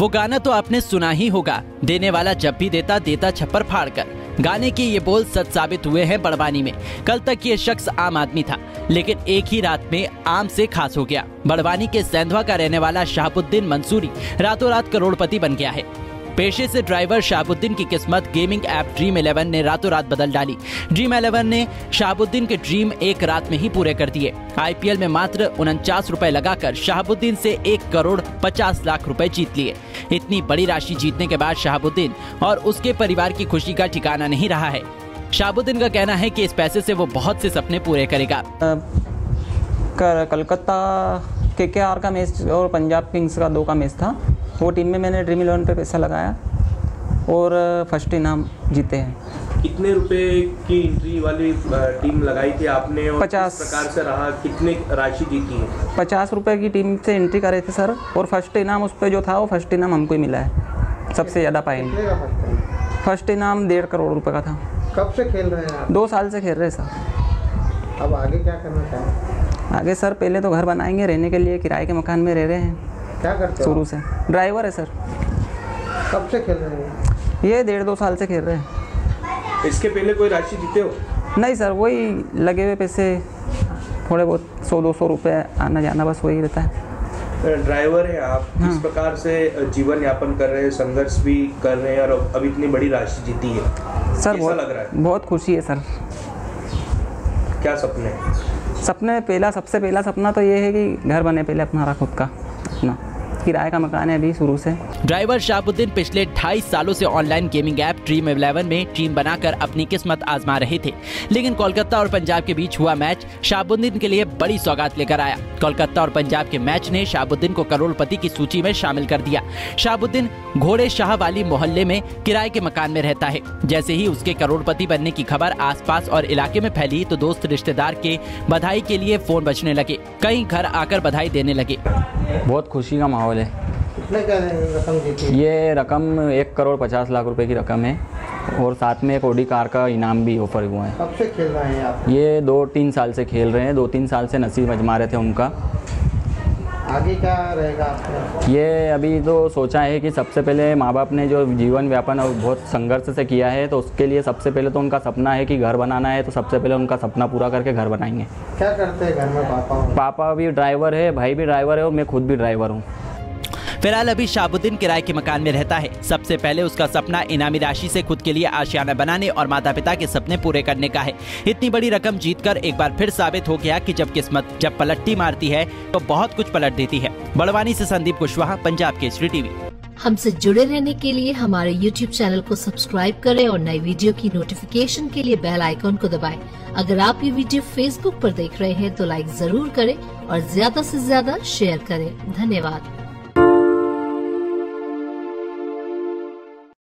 वो गाना तो आपने सुना ही होगा, देने वाला जब भी देता देता छप्पर फाड़कर। गाने के ये बोल सच साबित हुए हैं बड़वानी में। कल तक ये शख्स आम आदमी था, लेकिन एक ही रात में आम से खास हो गया। बड़वानी के सैंधवा का रहने वाला शाहबुद्दीन मंसूरी रातों रात करोड़पति बन गया है। पेशे से ड्राइवर शाहबुद्दीन की किस्मत गेमिंग ऐप ड्रीम इलेवन ने रातों रात बदल डाली। ड्रीम इलेवन ने शाहबुद्दीन के ड्रीम एक रात में ही पूरे कर दिए। आईपीएल में मात्र 49 रुपए लगाकर शाहबुद्दीन से 1 करोड़ 50 लाख रुपए जीत लिए। इतनी बड़ी राशि जीतने के बाद शाहबुद्दीन और उसके परिवार की खुशी का ठिकाना नहीं रहा है। शाहबुद्दीन का कहना है कि इस पैसे से वो बहुत से सपने पूरे करेगा। कलकत्ता केकेआर का मैच और पंजाब किंग्स का 2 का मैच था, वो टीम में मैंने ड्रीम इलेवन पे पैसा लगाया और फर्स्ट इनाम जीते हैं। कितने रुपए की एंट्री वाली टीम लगाई थी आपने और 50 प्रकार से रहा, कितने राशि जीती है? 50 रुपए की टीम से एंट्री करे थे सर, और फर्स्ट इनाम उस पर जो था वो फर्स्ट इनाम हमको ही मिला है। सबसे ज़्यादा पाएंगे फर्स्ट इनाम 1.5 करोड़ रुपये का था। कब से खेल रहे हैं? 2 साल से खेल रहे सर। अब आगे क्या करना चाहेंगे? आगे सर पहले तो घर बनाएंगे, रहने के लिए किराए के मकान में रह रहे हैं। क्या करते हो? शुरू से ड्राइवर है सर। कब से खेल रहे हैं? ये 1.5-2 साल से खेल रहे हैं। इसके पहले कोई राशि जीते हो? नहीं सर, वही लगे हुए पैसे, थोड़े बहुत 100-200 रुपये आना जाना, बस वही रहता है। ड्राइवर है आप, हाँ। किस प्रकार से जीवन यापन कर रहे हैं, संघर्ष भी कर रहे हैं और अब इतनी बड़ी राशि जीती है सर, बहुत लग रहा है। बहुत खुशी है सर। क्या सपने? सपने पहला, सबसे पहला सपना तो ये है कि घर बने पहले अपना खुद का, अपना किराए का मकान है अभी शुरू से। ड्राइवर शाहबुद्दीन पिछले 2.5 सालों से online gaming app dream eleven में टीम बनाकर अपनी किस्मत आजमा रहे थे, लेकिन कोलकाता और पंजाब के बीच हुआ मैच शाहबुद्दीन के लिए बड़ी सौगात लेकर आया। कोलकाता और पंजाब के मैच ने शाहबुद्दीन को करोड़पति की सूची में शामिल कर दिया। शाहबुद्दीन घोड़े शाह वाली मोहल्ले में किराए के मकान में रहता है। जैसे ही उसके करोड़पति बनने की खबर आसपास और इलाके में फैली तो दोस्त रिश्तेदार के बधाई के लिए फोन बजने लगे, कई घर आकर बधाई देने लगे। बहुत खुशी का माहौल है। कितने का रकम जीती? ये रकम 1 करोड़ 50 लाख रुपए की रकम है और साथ में एक ऑडी कार का इनाम भी ऑफर हुआ है। कब से खेल रहे हैं आप? ये 2-3 साल से खेल रहे हैं। 2-3 साल से नसीब आजमा रहे थे उनका। आगे क्या रहेगा आपका? ये अभी तो सोचा है कि सबसे पहले माँ बाप ने जो जीवन व्यापन और बहुत संघर्ष से किया है, तो उसके लिए सबसे पहले तो उनका सपना है कि घर बनाना है, तो सबसे पहले उनका सपना पूरा करके घर बनाएंगे। क्या करते हैं घर में? पापा भी ड्राइवर है, भाई भी ड्राइवर है और मैं खुद भी ड्राइवर हूँ। फिलहाल अभी शाहबुद्दीन किराए के मकान में रहता है। सबसे पहले उसका सपना इनामी राशि से खुद के लिए आशियाना बनाने और माता पिता के सपने पूरे करने का है। इतनी बड़ी रकम जीतकर एक बार फिर साबित हो गया कि जब किस्मत जब पलटी मारती है तो बहुत कुछ पलट देती है। बड़वानी से संदीप कुशवाहा, पंजाब केसरी टीवी। हमसे जुड़े रहने के लिए हमारे YouTube चैनल को सब्सक्राइब करें और नई वीडियो की नोटिफिकेशन के लिए बेल आइकॉन को दबाएं। अगर आप ये वीडियो Facebook पर देख रहे हैं तो लाइक जरूर करें और ज्यादा से ज्यादा शेयर करें। धन्यवाद।